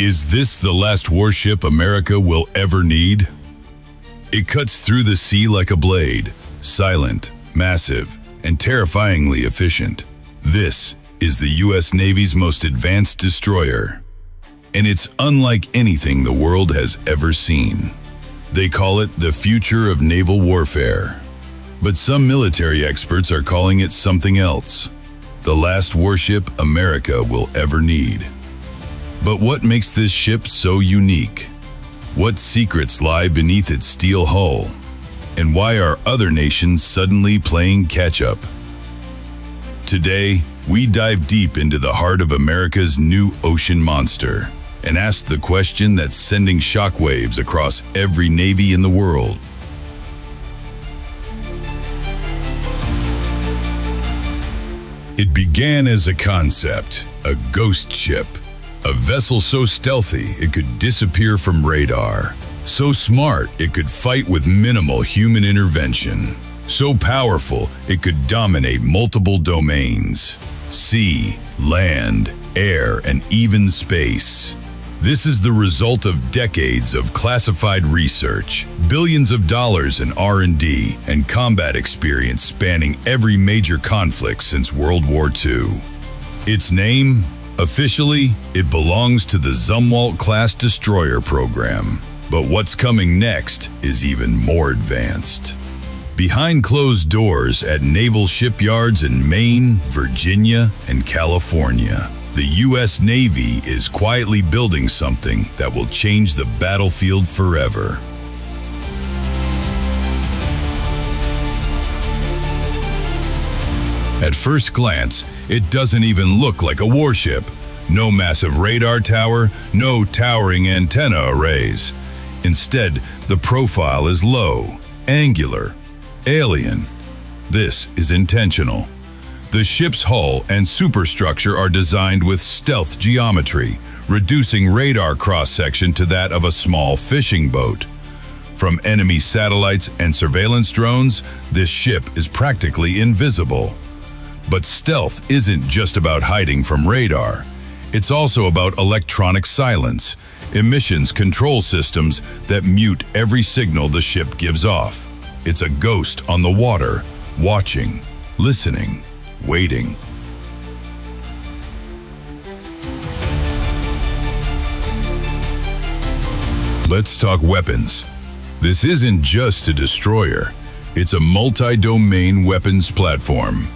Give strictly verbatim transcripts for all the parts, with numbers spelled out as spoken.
Is this the last warship America will ever need? It cuts through the sea like a blade, silent, massive, and terrifyingly efficient. This is the U S Navy's most advanced destroyer, and it's unlike anything the world has ever seen. They call it the future of naval warfare, but some military experts are calling it something else, the last warship America will ever need. But what makes this ship so unique? What secrets lie beneath its steel hull? And why are other nations suddenly playing catch-up? Today, we dive deep into the heart of America's new ocean monster and ask the question that's sending shockwaves across every navy in the world. It began as a concept, a ghost ship, a vessel so stealthy it could disappear from radar, so smart it could fight with minimal human intervention, so powerful it could dominate multiple domains: sea, land, air, and even space. This is the result of decades of classified research, billions of dollars in R and D, and combat experience spanning every major conflict since World War Two. Its name? Officially, it belongs to the Zumwalt-class destroyer program. But what's coming next is even more advanced. Behind closed doors at naval shipyards in Maine, Virginia, and California, the U S Navy is quietly building something that will change the battlefield forever. At first glance, it doesn't even look like a warship. No massive radar tower, no towering antenna arrays. Instead, the profile is low, angular, alien. This is intentional. The ship's hull and superstructure are designed with stealth geometry, reducing radar cross-section to that of a small fishing boat. From enemy satellites and surveillance drones, this ship is practically invisible. But stealth isn't just about hiding from radar. It's also about electronic silence, emissions control systems that mute every signal the ship gives off. It's a ghost on the water, watching, listening, waiting. Let's talk weapons. This isn't just a destroyer. It's a multi-domain weapons platform.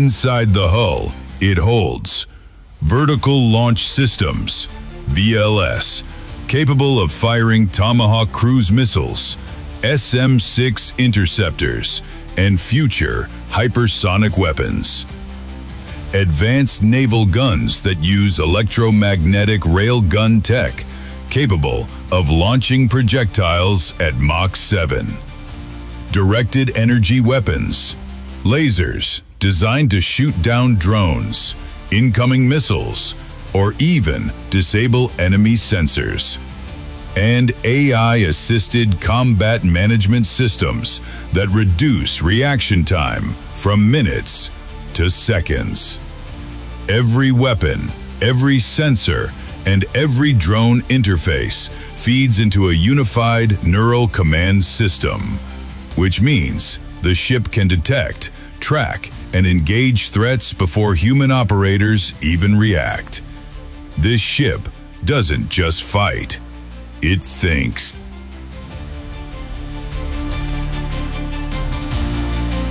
Inside the hull, it holds vertical launch systems, V L S, capable of firing Tomahawk cruise missiles, S M six interceptors, and future hypersonic weapons. Advanced naval guns that use electromagnetic railgun tech, capable of launching projectiles at Mach seven. Directed energy weapons, lasers, designed to shoot down drones, incoming missiles, or even disable enemy sensors. And A I-assisted combat management systems that reduce reaction time from minutes to seconds. Every weapon, every sensor, and every drone interface feeds into a unified neural command system, which means the ship can detect, track, and engage threats before human operators even react. This ship doesn't just fight, it thinks.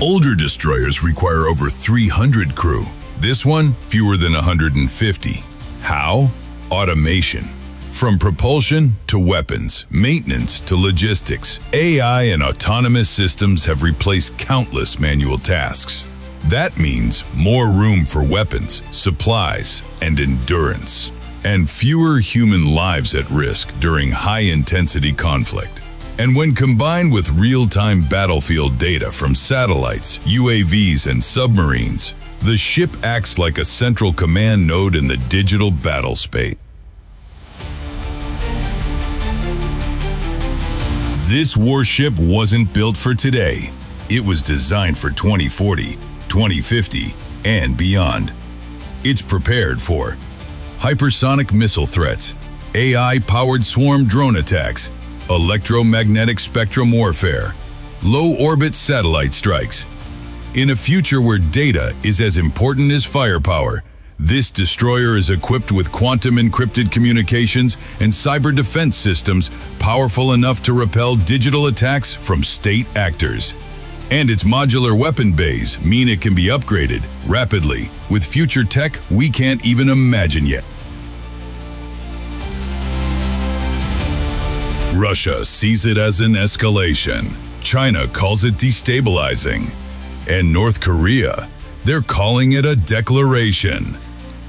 Older destroyers require over three hundred crew. This one, fewer than one hundred fifty. How? Automation. From propulsion to weapons, maintenance to logistics, A I and autonomous systems have replaced countless manual tasks. That means more room for weapons, supplies, and endurance, and fewer human lives at risk during high-intensity conflict. And when combined with real-time battlefield data from satellites, U A Vs, and submarines, the ship acts like a central command node in the digital battle space. This warship wasn't built for today. It was designed for twenty forty, twenty fifty, and beyond. It's prepared for hypersonic missile threats, A I-powered swarm drone attacks, electromagnetic spectrum warfare, low-orbit satellite strikes. In a future where data is as important as firepower, this destroyer is equipped with quantum-encrypted communications and cyber defense systems powerful enough to repel digital attacks from state actors. And its modular weapon bays mean it can be upgraded rapidly with future tech we can't even imagine yet. Russia sees it as an escalation. China calls it destabilizing. And North Korea, they're calling it a declaration.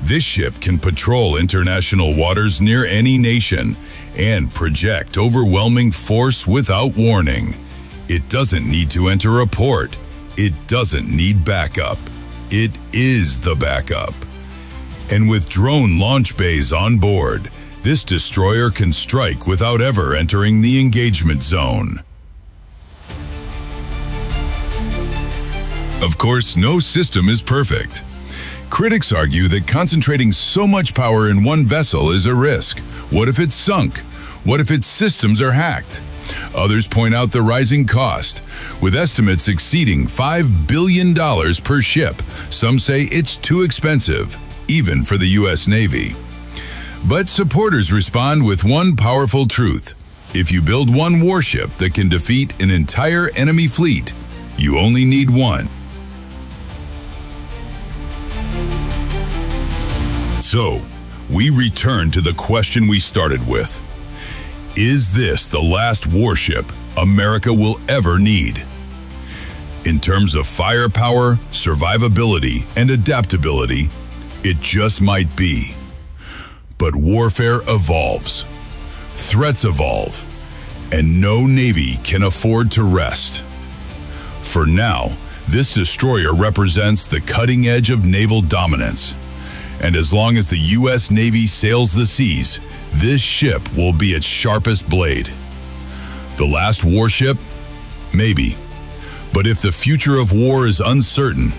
This ship can patrol international waters near any nation and project overwhelming force without warning. It doesn't need to enter a port. It doesn't need backup. It is the backup. And with drone launch bays on board, this destroyer can strike without ever entering the engagement zone. Of course, no system is perfect. Critics argue that concentrating so much power in one vessel is a risk. What if it's sunk? What if its systems are hacked? Others point out the rising cost, with estimates exceeding five billion dollars per ship. Some say it's too expensive, even for the U S Navy. But supporters respond with one powerful truth. If you build one warship that can defeat an entire enemy fleet, you only need one. So, we return to the question we started with. Is this the last warship America will ever need? In terms of firepower, survivability, and adaptability, it just might be. But warfare evolves, threats evolve, and no Navy can afford to rest. For now, this destroyer represents the cutting edge of naval dominance. And as long as the U S Navy sails the seas, this ship will be its sharpest blade. The last warship? Maybe. But if the future of war is uncertain,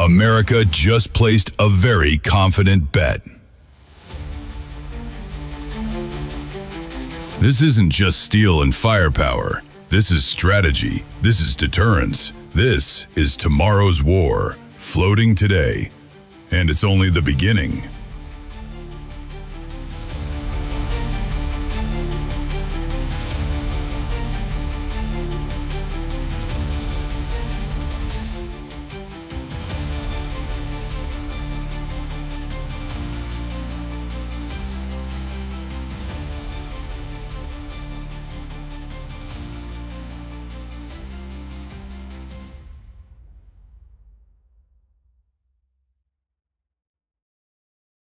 America just placed a very confident bet. This isn't just steel and firepower. This is strategy. This is deterrence. This is tomorrow's war, floating today. And it's only the beginning.